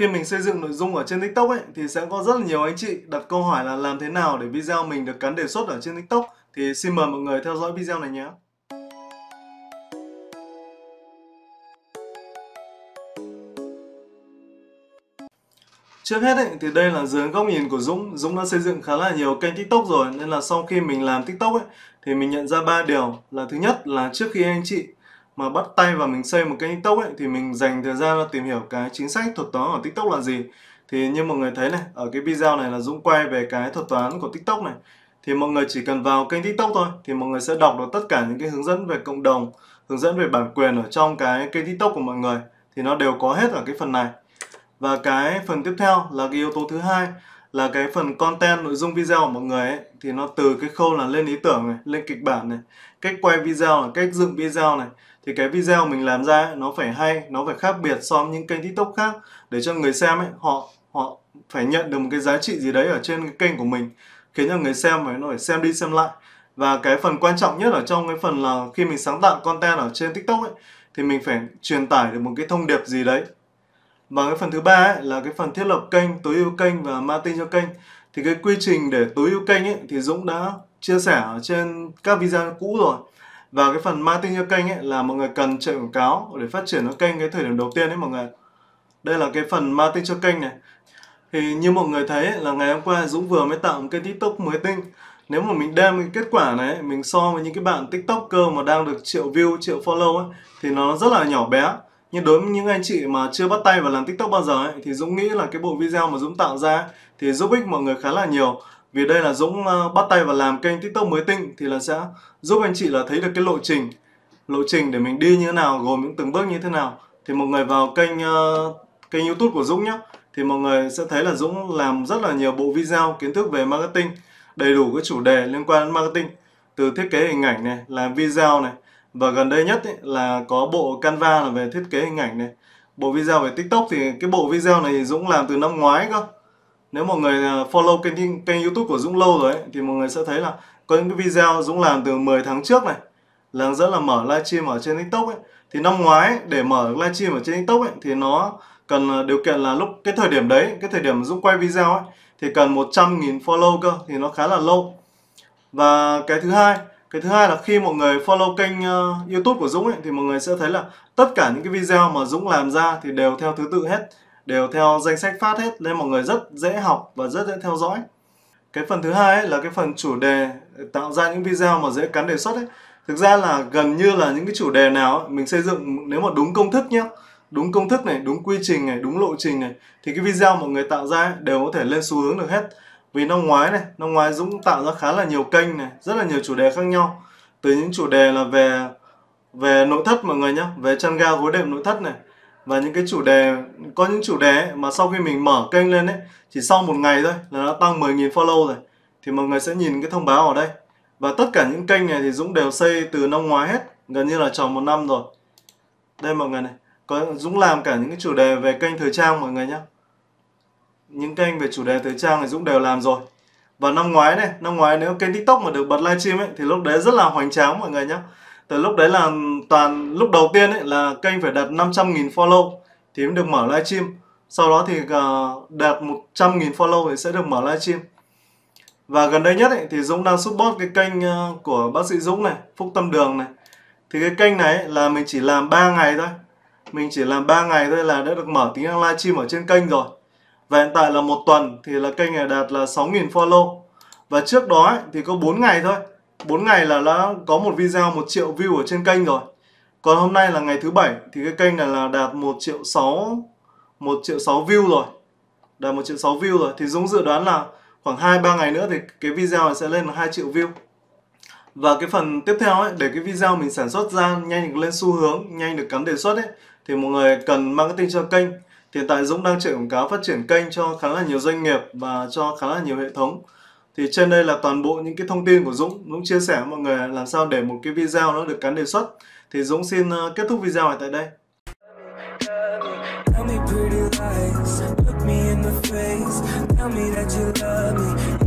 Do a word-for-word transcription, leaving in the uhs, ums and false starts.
Khi mình xây dựng nội dung ở trên TikTok ấy, thì sẽ có rất là nhiều anh chị đặt câu hỏi là làm thế nào để video mình được cắn đề xuất ở trên TikTok. Thì xin mời mọi người theo dõi video này nhé. Trước hết ấy, thì đây là dưới góc nhìn của Dũng. Dũng đã xây dựng khá là nhiều kênh TikTok rồi, nên là sau khi mình làm TikTok ấy, thì mình nhận ra ba điều. Là thứ nhất là trước khi anh chị mà bắt tay và mình xây một kênh TikTok ấy, thì mình dành thời gian tìm hiểu cái chính sách thuật toán của TikTok là gì. Thì như mọi người thấy này, ở cái video này là Dũng quay về cái thuật toán của TikTok này. Thì mọi người chỉ cần vào kênh TikTok thôi, thì mọi người sẽ đọc được tất cả những cái hướng dẫn về cộng đồng, hướng dẫn về bản quyền ở trong cái kênh TikTok của mọi người. Thì nó đều có hết ở cái phần này. Và cái phần tiếp theo là cái yếu tố thứ hai là cái phần content, nội dung video của mọi người ấy, thì nó từ cái khâu là lên ý tưởng này, lên kịch bản này, cách quay video này, cách dựng video này. Thì cái video mình làm ra ấy, nó phải hay, nó phải khác biệt so với những kênh TikTok khác, để cho người xem ấy, họ họ phải nhận được một cái giá trị gì đấy ở trên cái kênh của mình, khiến cho người xem phải, nó phải xem đi xem lại. Và cái phần quan trọng nhất ở trong cái phần là khi mình sáng tạo content ở trên TikTok ấy, thì mình phải truyền tải được một cái thông điệp gì đấy. Và cái phần thứ ba ấy, là cái phần thiết lập kênh, tối ưu kênh và marketing cho kênh. Thì cái quy trình để tối ưu kênh ấy, thì Dũng đã chia sẻ ở trên các video cũ rồi. Và cái phần marketing cho kênh ấy, là mọi người cần chạy quảng cáo để phát triển kênh cái thời điểm đầu tiên đấy mọi người. Đây là cái phần marketing cho kênh này. Thì như mọi người thấy ấy, là ngày hôm qua Dũng vừa mới tạo một kênh TikTok mới tinh. Nếu mà mình đem cái kết quả này mình so với những cái bạn TikToker mà đang được triệu view, triệu follow ấy, thì nó rất là nhỏ bé. Nhưng đối với những anh chị mà chưa bắt tay vào làm TikTok bao giờ ấy, thì Dũng nghĩ là cái bộ video mà Dũng tạo ra thì giúp ích mọi người khá là nhiều. Vì đây là Dũng bắt tay vào làm kênh TikTok mới tinh, thì là sẽ giúp anh chị là thấy được cái lộ trình, lộ trình để mình đi như thế nào, gồm những từng bước như thế nào. Thì mọi người vào kênh kênh YouTube của Dũng nhé, thì mọi người sẽ thấy là Dũng làm rất là nhiều bộ video kiến thức về marketing, đầy đủ các chủ đề liên quan đến marketing, từ thiết kế hình ảnh này, làm video này. Và gần đây nhất ý, là có bộ Canva là về thiết kế hình ảnh này. Bộ video về TikTok thì cái bộ video này Dũng làm từ năm ngoái cơ. Nếu mọi người follow kênh, kênh YouTube của Dũng lâu rồi ấy, thì mọi người sẽ thấy là có những cái video Dũng làm từ mười tháng trước này, là hướng dẫn là mở livestream ở trên TikTok ấy. Thì năm ngoái để mở livestream ở trên TikTok ấy, thì nó cần điều kiện là lúc cái thời điểm đấy, cái thời điểm Dũng quay video ấy, thì cần một trăm nghìn follow cơ, thì nó khá là lâu. Và cái thứ hai Cái thứ hai là khi mọi người follow kênh uh, YouTube của Dũng ấy, thì mọi người sẽ thấy là tất cả những cái video mà Dũng làm ra thì đều theo thứ tự hết, đều theo danh sách phát hết, nên mọi người rất dễ học và rất dễ theo dõi. Cái phần thứ hai ấy, là cái phần chủ đề, tạo ra những video mà dễ cắn đề xuất ấy. Thực ra là gần như là những cái chủ đề nào ấy, mình xây dựng nếu mà đúng công thức nhé, đúng công thức này, đúng quy trình này, đúng lộ trình này, thì cái video mọi người tạo ra ấy, đều có thể lên xu hướng được hết. Vì năm ngoái này, năm ngoái Dũng tạo ra khá là nhiều kênh này, rất là nhiều chủ đề khác nhau. Từ những chủ đề là về về nội thất mọi người nhé, về chăn ga gối đệm nội thất này. Và những cái chủ đề, có những chủ đề ấy, mà sau khi mình mở kênh lên ấy, chỉ sau một ngày thôi là nó tăng mười nghìn follow rồi. Thì mọi người sẽ nhìn cái thông báo ở đây. Và tất cả những kênh này thì Dũng đều xây từ năm ngoái hết, gần như là tròn một năm rồi. Đây mọi người này, có Dũng làm cả những cái chủ đề về kênh thời trang mọi người nhé. Những kênh về chủ đề thời trang thì Dũng đều làm rồi. Và năm ngoái này, năm ngoái nếu kênh TikTok mà được bật livestream ấy, thì lúc đấy rất là hoành tráng mọi người nhé. Từ lúc đấy là toàn, lúc đầu tiên ấy là kênh phải đạt năm trăm nghìn follow thì mới được mở livestream. Sau đó thì đạt một trăm nghìn follow thì sẽ được mở livestream. Và gần đây nhất ấy, thì Dũng đang support cái kênh của bác sĩ Dũng này, Phúc Tâm Đường này. Thì cái kênh này ấy, là mình chỉ làm ba ngày thôi. Mình chỉ làm ba ngày thôi là đã được mở tính năng livestream ở trên kênh rồi. Và hiện tại là một tuần thì là kênh này đạt là sáu nghìn follow. Và trước đó ấy, thì có bốn ngày thôi. bốn ngày là đã có một video một triệu view ở trên kênh rồi. Còn hôm nay là ngày thứ bảy thì cái kênh này là đạt một triệu sáu view rồi. Đạt một triệu sáu view rồi. Thì Dũng dự đoán là khoảng hai ba ngày nữa thì cái video này sẽ lên là hai triệu view. Và cái phần tiếp theo ấy, để cái video mình sản xuất ra nhanh được lên xu hướng, nhanh được cắm đề xuất ấy, thì mọi người cần marketing cho kênh. Hiện tại Dũng đang chạy quảng cáo phát triển kênh cho khá là nhiều doanh nghiệp và cho khá là nhiều hệ thống. Thì trên đây là toàn bộ những cái thông tin của Dũng. Dũng chia sẻ với mọi người làm sao để một cái video nó được cắn đề xuất. Thì Dũng xin kết thúc video này tại đây.